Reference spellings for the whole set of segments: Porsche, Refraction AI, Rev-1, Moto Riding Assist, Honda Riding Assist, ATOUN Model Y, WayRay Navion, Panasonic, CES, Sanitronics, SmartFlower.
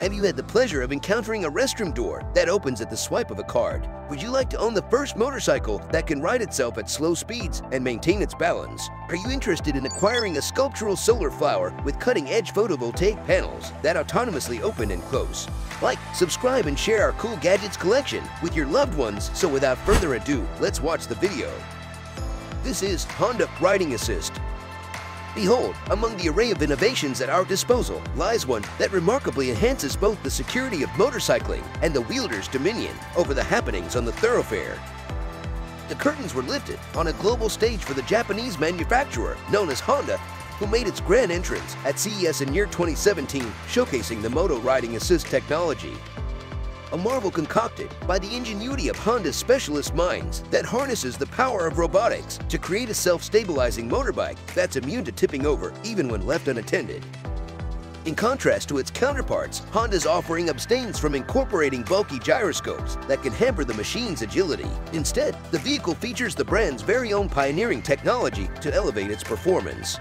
Have you had the pleasure of encountering a restroom door that opens at the swipe of a card? Would you like to own the first motorcycle that can ride itself at slow speeds and maintain its balance? Are you interested in acquiring a sculptural solar flower with cutting-edge photovoltaic panels that autonomously open and close? Like, subscribe, and share our cool gadgets collection with your loved ones. So without further ado, let's watch the video. This is Honda Riding Assist. Behold, among the array of innovations at our disposal lies one that remarkably enhances both the security of motorcycling and the wielder's dominion over the happenings on the thoroughfare. The curtains were lifted on a global stage for the Japanese manufacturer known as Honda, who made its grand entrance at CES in year 2017, showcasing the Moto Riding Assist technology. A marvel concocted by the ingenuity of Honda's specialist minds that harnesses the power of robotics to create a self-stabilizing motorbike that's immune to tipping over even when left unattended. In contrast to its counterparts, Honda's offering abstains from incorporating bulky gyroscopes that can hamper the machine's agility. Instead, the vehicle features the brand's very own pioneering technology to elevate its performance.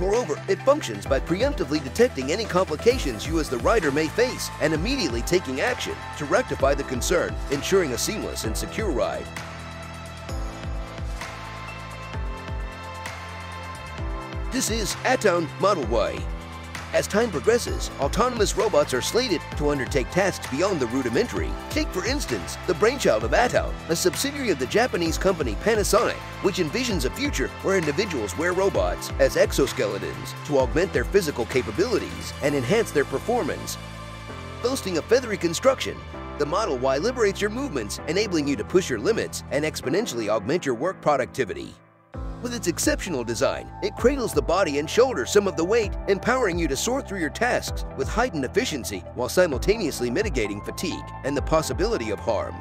Moreover, it functions by preemptively detecting any complications you as the rider may face and immediately taking action to rectify the concern, ensuring a seamless and secure ride. This is ATOUN Model Y. As time progresses, autonomous robots are slated to undertake tasks beyond the rudimentary. Take, for instance, the brainchild of ATOUN, a subsidiary of the Japanese company Panasonic, which envisions a future where individuals wear robots as exoskeletons to augment their physical capabilities and enhance their performance. Boasting a feathery construction, the Model Y liberates your movements, enabling you to push your limits and exponentially augment your work productivity. With its exceptional design, it cradles the body and shoulders some of the weight, empowering you to sort through your tasks with heightened efficiency while simultaneously mitigating fatigue and the possibility of harm.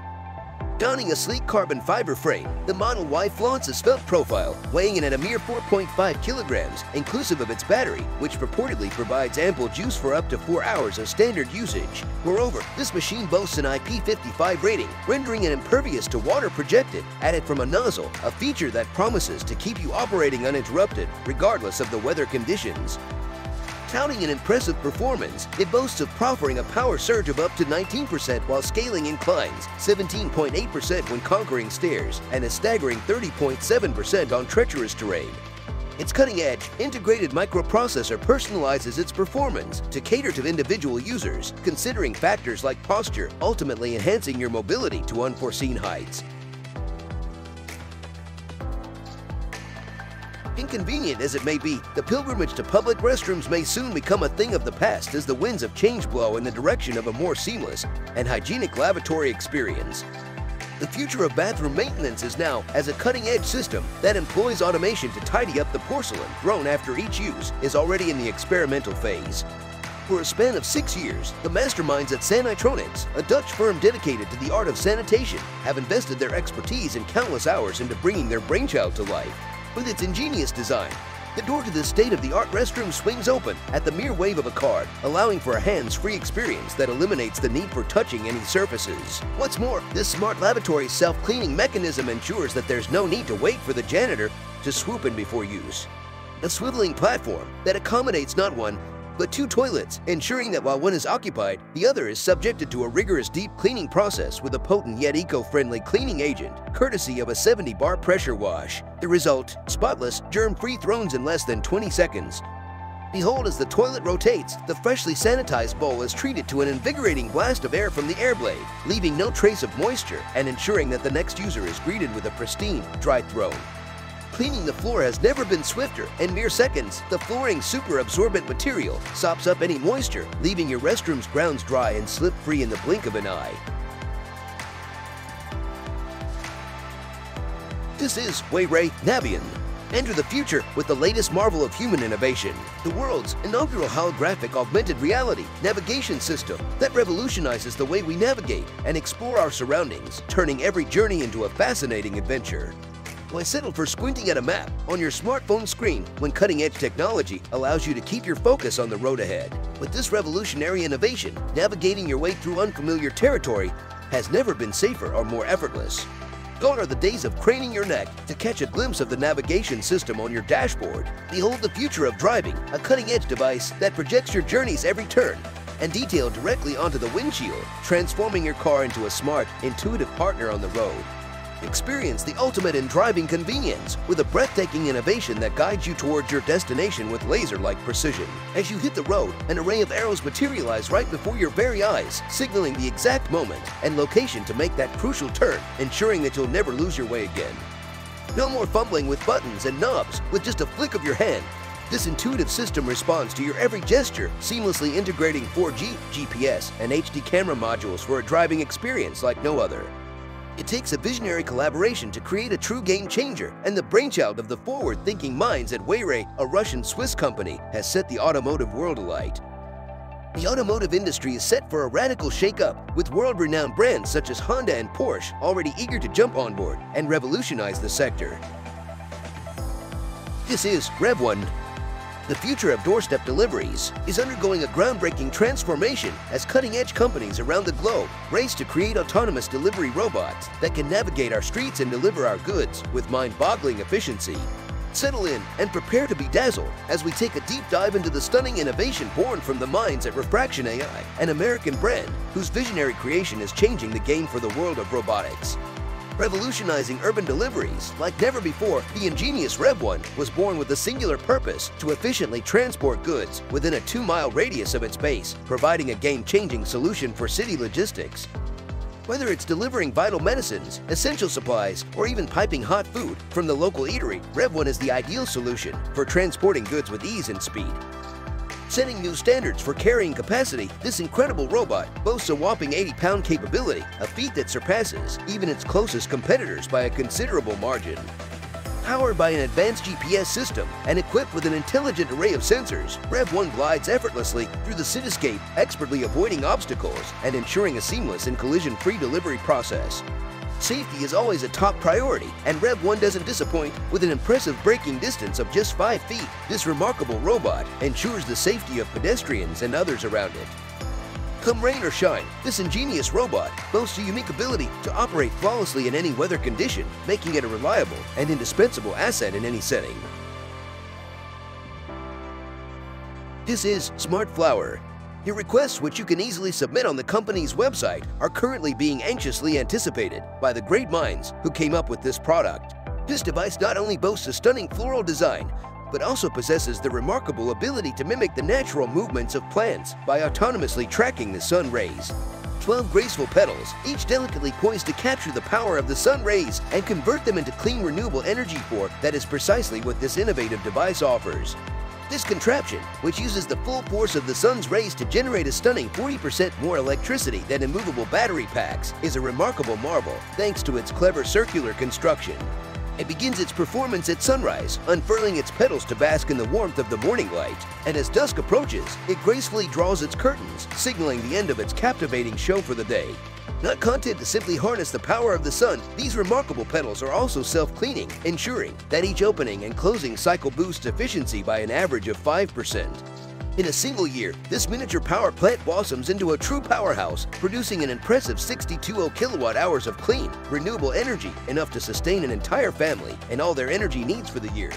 Donning a sleek carbon fiber frame, the Model Y flaunts a svelte profile, weighing in at a mere 4.5 kilograms, inclusive of its battery, which purportedly provides ample juice for up to 4 hours of standard usage. Moreover, this machine boasts an IP55 rating, rendering it impervious to water projected at it from a nozzle, a feature that promises to keep you operating uninterrupted, regardless of the weather conditions. Touting an impressive performance, it boasts of proffering a power surge of up to 19% while scaling inclines, 17.8% when conquering stairs, and a staggering 30.7% on treacherous terrain. Its cutting-edge, integrated microprocessor personalizes its performance to cater to individual users, considering factors like posture, ultimately enhancing your mobility to unforeseen heights. Inconvenient as it may be, the pilgrimage to public restrooms may soon become a thing of the past as the winds of change blow in the direction of a more seamless and hygienic lavatory experience. The future of bathroom maintenance is now as a cutting-edge system that employs automation to tidy up the porcelain thrown after each use is already in the experimental phase. For a span of 6 years, the masterminds at Sanitronics, a Dutch firm dedicated to the art of sanitation, have invested their expertise and countless hours into bringing their brainchild to life. With its ingenious design, the door to this state-of-the-art restroom swings open at the mere wave of a card, allowing for a hands-free experience that eliminates the need for touching any surfaces. What's more, this smart lavatory's self-cleaning mechanism ensures that there's no need to wait for the janitor to swoop in before use. A swiveling platform that accommodates not one, but two toilets, ensuring that while one is occupied, the other is subjected to a rigorous deep cleaning process with a potent yet eco-friendly cleaning agent, courtesy of a 70 bar pressure wash. The result, spotless, germ-free thrones in less than 20 seconds. Behold, as the toilet rotates, the freshly sanitized bowl is treated to an invigorating blast of air from the air blade, leaving no trace of moisture and ensuring that the next user is greeted with a pristine, dry throne. Cleaning the floor has never been swifter. In mere seconds, the flooring's super-absorbent material sops up any moisture, leaving your restroom's grounds dry and slip-free in the blink of an eye. This is WayRay Navion. Enter the future with the latest marvel of human innovation, the world's inaugural holographic augmented reality navigation system that revolutionizes the way we navigate and explore our surroundings, turning every journey into a fascinating adventure. Why settle for squinting at a map on your smartphone screen when cutting-edge technology allows you to keep your focus on the road ahead? With this revolutionary innovation, navigating your way through unfamiliar territory has never been safer or more effortless. Gone are the days of craning your neck to catch a glimpse of the navigation system on your dashboard. Behold the future of driving, a cutting-edge device that projects your journey's every turn, and detail directly onto the windshield, transforming your car into a smart, intuitive partner on the road. Experience the ultimate in driving convenience with a breathtaking innovation that guides you towards your destination with laser-like precision. As you hit the road, an array of arrows materialize right before your very eyes, signaling the exact moment and location to make that crucial turn, ensuring that you'll never lose your way again. No more fumbling with buttons and knobs with just a flick of your hand. This intuitive system responds to your every gesture, seamlessly integrating 4G, GPS, and HD camera modules for a driving experience like no other. It takes a visionary collaboration to create a true game changer, and the brainchild of the forward-thinking minds at WayRay, a Russian-Swiss company, has set the automotive world alight. The automotive industry is set for a radical shake-up, with world-renowned brands such as Honda and Porsche already eager to jump on board and revolutionize the sector. This is Rev-1. The future of doorstep deliveries is undergoing a groundbreaking transformation as cutting-edge companies around the globe race to create autonomous delivery robots that can navigate our streets and deliver our goods with mind-boggling efficiency. Settle in and prepare to be dazzled as we take a deep dive into the stunning innovation born from the minds at Refraction AI, an American brand whose visionary creation is changing the game for the world of robotics. Revolutionizing urban deliveries like never before, the ingenious Rev-1 was born with a singular purpose to efficiently transport goods within a 2-mile radius of its base, providing a game-changing solution for city logistics. Whether it's delivering vital medicines, essential supplies, or even piping hot food from the local eatery, Rev-1 is the ideal solution for transporting goods with ease and speed. Setting new standards for carrying capacity, this incredible robot boasts a whopping 80-pound capability, a feat that surpasses even its closest competitors by a considerable margin. Powered by an advanced GPS system and equipped with an intelligent array of sensors, Rev-1 glides effortlessly through the cityscape, expertly avoiding obstacles and ensuring a seamless and collision-free delivery process. Safety is always a top priority, and Rev-1 doesn't disappoint. With an impressive braking distance of just 5 feet, this remarkable robot ensures the safety of pedestrians and others around it. Come rain or shine, this ingenious robot boasts a unique ability to operate flawlessly in any weather condition, making it a reliable and indispensable asset in any setting. This is SmartFlower. Your requests, which you can easily submit on the company's website, are currently being anxiously anticipated by the great minds who came up with this product. This device not only boasts a stunning floral design, but also possesses the remarkable ability to mimic the natural movements of plants by autonomously tracking the sun rays. 12 graceful petals, each delicately poised to capture the power of the sun rays and convert them into clean, renewable energy that is precisely what this innovative device offers. This contraption, which uses the full force of the sun's rays to generate a stunning 40% more electricity than immovable battery packs, is a remarkable marvel thanks to its clever circular construction. It begins its performance at sunrise, unfurling its petals to bask in the warmth of the morning light, and as dusk approaches, it gracefully draws its curtains, signaling the end of its captivating show for the day. Not content to simply harness the power of the sun, these remarkable petals are also self-cleaning, ensuring that each opening and closing cycle boosts efficiency by an average of 5%. In a single year, this miniature power plant blossoms into a true powerhouse, producing an impressive 62 kilowatt-hours of clean, renewable energy, enough to sustain an entire family and all their energy needs for the year.